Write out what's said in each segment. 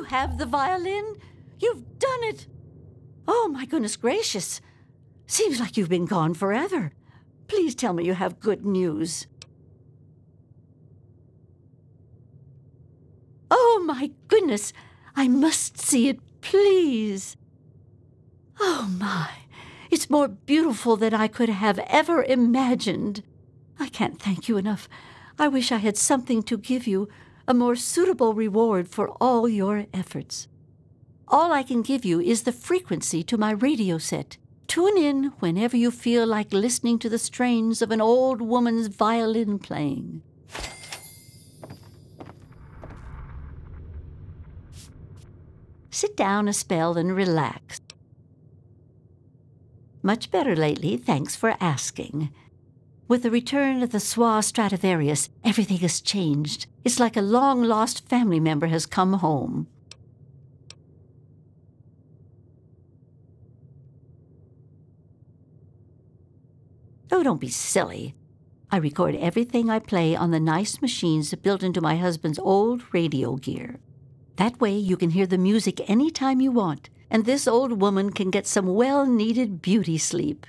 You have the violin? You've done it! Oh, my goodness gracious. Seems like you've been gone forever. Please tell me you have good news. Oh, my goodness. I must see it, please. Oh, my. It's more beautiful than I could have ever imagined. I can't thank you enough. I wish I had something to give you, a more suitable reward for all your efforts. All I can give you is the frequency to my radio set. Tune in whenever you feel like listening to the strains of an old woman's violin playing. Sit down a spell and relax. Much better lately, thanks for asking. With the return of the Swa Stradivarius, everything has changed. It's like a long-lost family member has come home. Oh, don't be silly. I record everything I play on the nice machines built into my husband's old radio gear. That way you can hear the music any time you want, and this old woman can get some well-needed beauty sleep.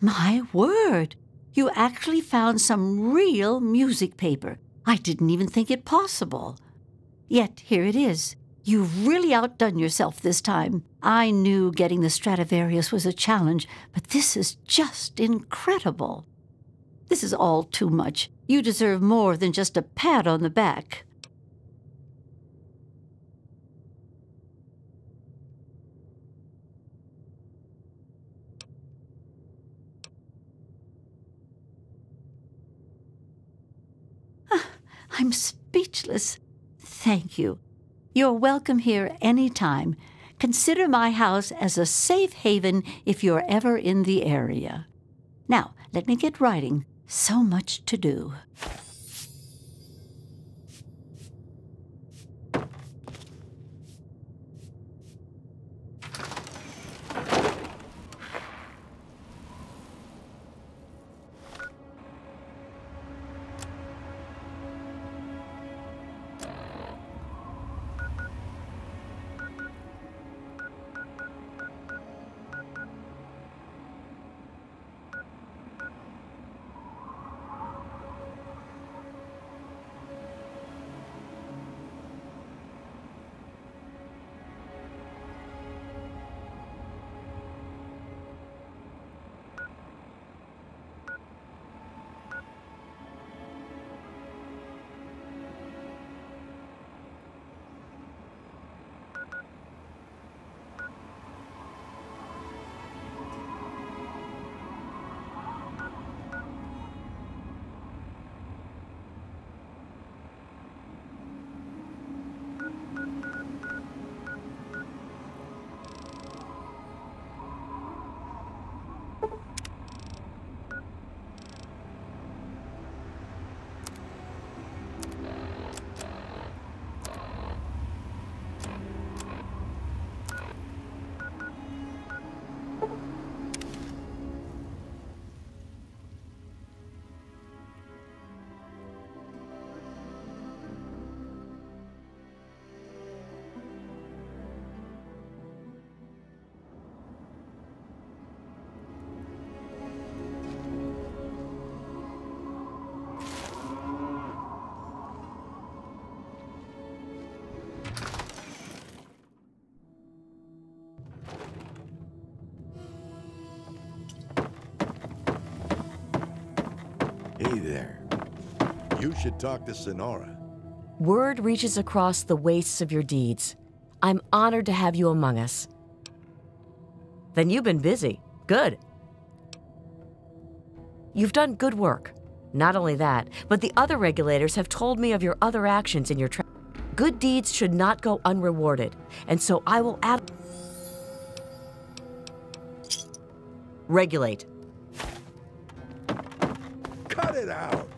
My word! You actually found some real music paper. I didn't even think it possible. Yet, here it is. You've really outdone yourself this time. I knew getting the Stradivarius was a challenge, but this is just incredible. This is all too much. You deserve more than just a pat on the back. I'm speechless. Thank you. You're welcome here anytime. Consider my house as a safe haven if you're ever in the area. Now, let me get writing. So much to do. Hey there. You should talk to Sonora. Word reaches across the wastes of your deeds. I'm honored to have you among us. Then you've been busy. Good. You've done good work. Not only that, but the other regulators have told me of your other actions in your trial. Good deeds should not go unrewarded, and so I will add... Regulate. Get out.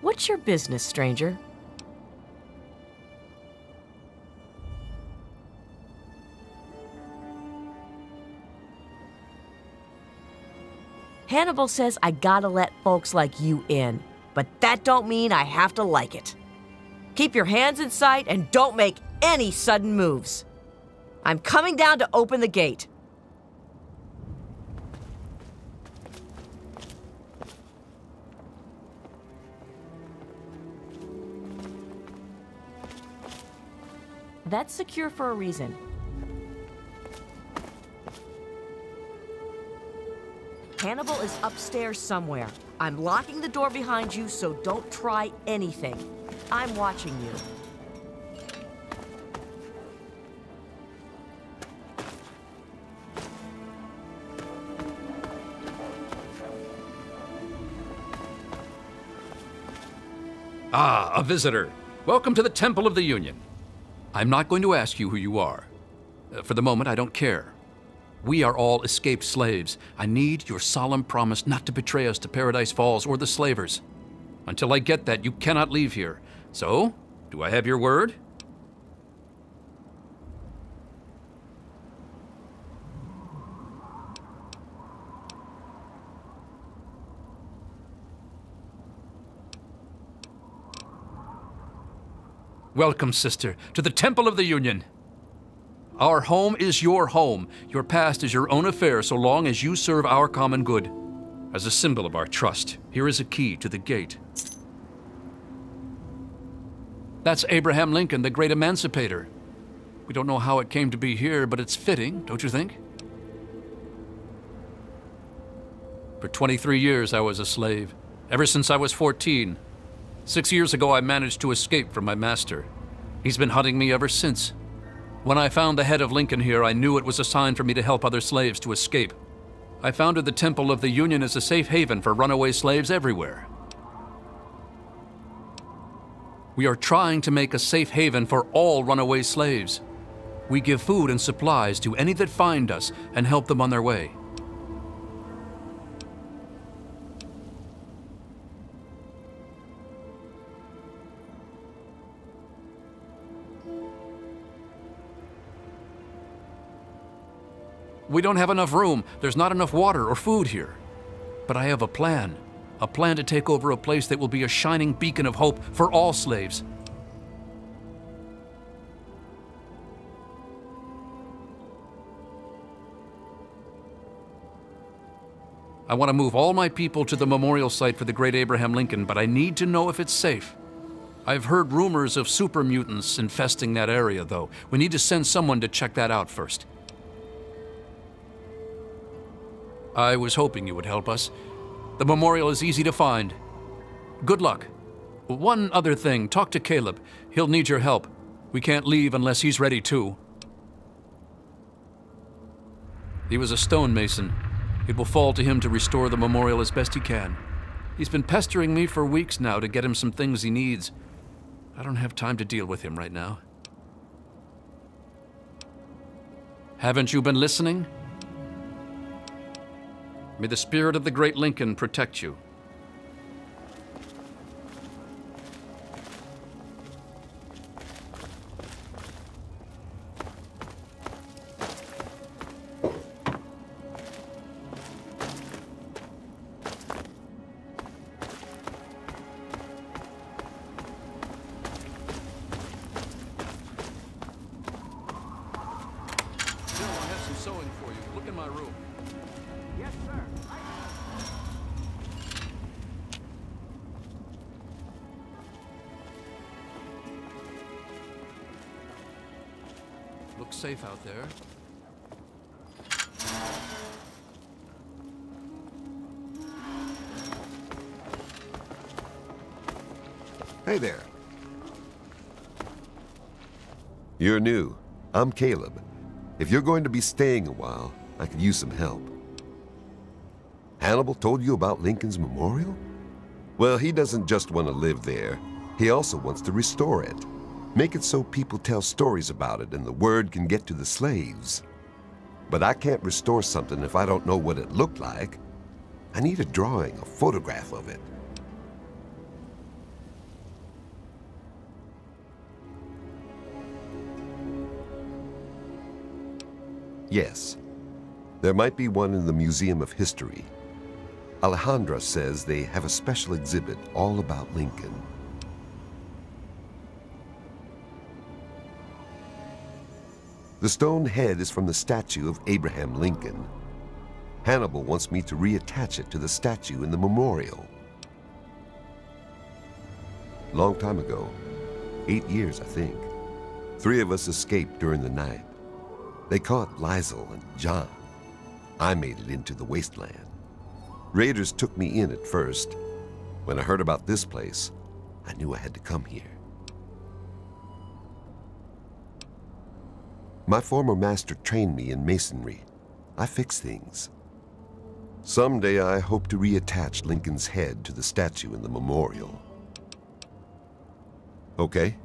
What's your business, stranger? Hannibal says I gotta let folks like you in, but that don't mean I have to like it. Keep your hands in sight and don't make any sudden moves. I'm coming down to open the gate. That's secure for a reason. Hannibal is upstairs somewhere. I'm locking the door behind you, so don't try anything. I'm watching you. Ah, a visitor. Welcome to the Temple of the Union. I'm not going to ask you who you are. For the moment, I don't care. We are all escaped slaves. I need your solemn promise not to betray us to Paradise Falls or the slavers. Until I get that, you cannot leave here. So, do I have your word? Welcome, sister, to the Temple of the Union. Our home is your home. Your past is your own affair so long as you serve our common good. As a symbol of our trust, here is a key to the gate. That's Abraham Lincoln, the great emancipator. We don't know how it came to be here, but it's fitting, don't you think? For 23 years, I was a slave, ever since I was 14. 6 years ago, I managed to escape from my master. He's been hunting me ever since. When I found the head of Lincoln here, I knew it was a sign for me to help other slaves to escape. I founded the Temple of the Union as a safe haven for runaway slaves everywhere. We are trying to make a safe haven for all runaway slaves. We give food and supplies to any that find us and help them on their way. We don't have enough room. There's not enough water or food here. But I have a plan to take over a place that will be a shining beacon of hope for all slaves. I want to move all my people to the memorial site for the great Abraham Lincoln, but I need to know if it's safe. I've heard rumors of super mutants infesting that area, though. We need to send someone to check that out first. I was hoping you would help us. The memorial is easy to find. Good luck. One other thing, talk to Caleb. He'll need your help. We can't leave unless he's ready too. He was a stonemason. It will fall to him to restore the memorial as best he can. He's been pestering me for weeks now to get him some things he needs. I don't have time to deal with him right now. Haven't you been listening? May the spirit of the great Lincoln protect you. some sewing for you. Look in my room. Yes, sir. Looks safe out there. Hey there. You're new. I'm Caleb. If you're going to be staying a while, I could use some help. Hannibal told you about Lincoln's memorial? Well, he doesn't just want to live there. He also wants to restore it. Make it so people tell stories about it and the word can get to the slaves. But I can't restore something if I don't know what it looked like. I need a drawing, a photograph of it. Yes. There might be one in the Museum of History. Alejandra says they have a special exhibit all about Lincoln. The stone head is from the statue of Abraham Lincoln. Hannibal wants me to reattach it to the statue in the memorial. Long time ago, 8 years, I think, 3 of us escaped during the night. They caught Liesel and John. I made it into the wasteland. Raiders took me in at first. When I heard about this place, I knew I had to come here. My former master trained me in masonry. I fix things. Someday I hope to reattach Lincoln's head to the statue in the memorial. Okay.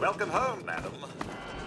Welcome home, madam.